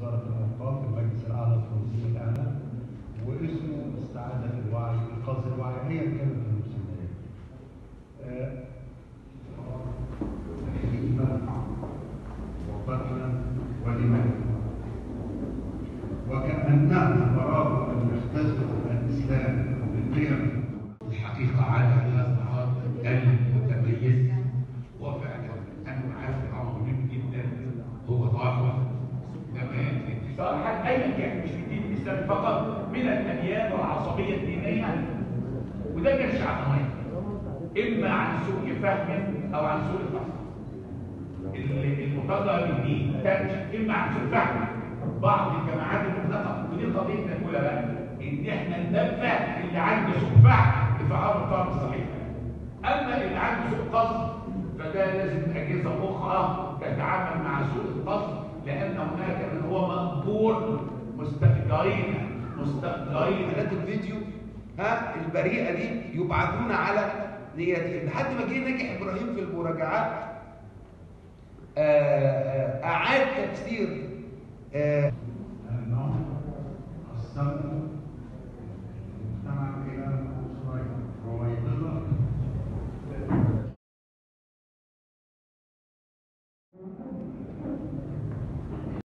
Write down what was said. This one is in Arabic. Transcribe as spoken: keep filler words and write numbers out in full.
وزاره الاوقاف المجلس الاعلى للتنظيم الاعلى، واسمه استعاده الوعي، انقاذ الوعي، ايا كانت المسميات. تحليلا وقتلا ولماذا؟ وكاننا براءه ان يختزل الاسلام بالقيم الحقيقه على هذا النهار المتميز، وفعلا ان نعافي امر مهم جدا هو ضعف صراحه اي كان مش في الدين الاسلامي فقط، من الاديان والعصبيه الدينيه، وده بيرجع عن اما عن سوء فهم او عن سوء فهم. المطالبه بالدين تاتي اما عن سوء فهم بعض الجماعات المطلقه، ودي قضيه العلماء ان احنا ننبه اللي عنده سوء فهم لفعاله الفهم الصحيح، اما اللي عنده سوء قصد فده لازم اجهزه اخرى تتعامل مع سوء القصد، لأن هناك من هو مقبول مستأجرين مستأجرين حلقات الفيديو ها البريئة دي يبعتونا على نياتهم لحد ما جه ناجح إبراهيم في المراجعات أعاد تفسير النوم الصمت المجتمع إلى رويضة